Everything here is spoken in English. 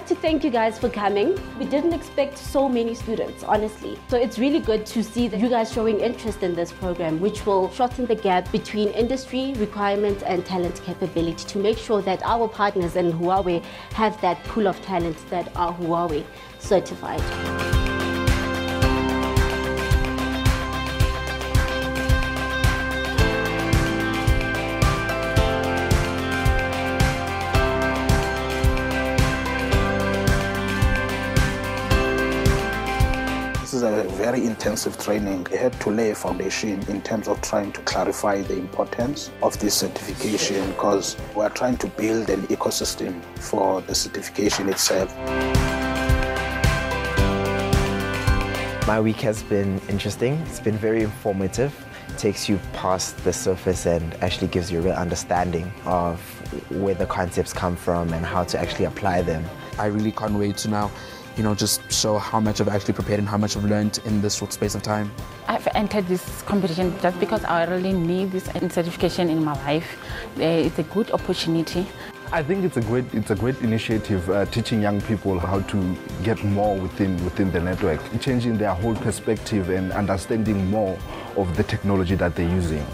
like to thank you guys for coming. We didn't expect so many students, honestly. So it's really good to see that you guys showing interest in this program, which will shorten the gap between industry requirements and talent capability to make sure that our partners in Huawei have that pool of talent that are Huawei certified. This is a very intensive training. They had to lay a foundation in terms of trying to clarify the importance of this certification, because we are trying to build an ecosystem for the certification itself. My week has been interesting. It's been very informative. It takes you past the surface and actually gives you a real understanding of where the concepts come from and how to actually apply them. I really can't wait to now, you know, just show how much I've actually prepared and how much I've learned in this short space of time. I've entered this competition just because I really need this certification in my life. It's a good opportunity. I think it's a great initiative, teaching young people how to get more within the network, changing their whole perspective and understanding more of the technology that they're using.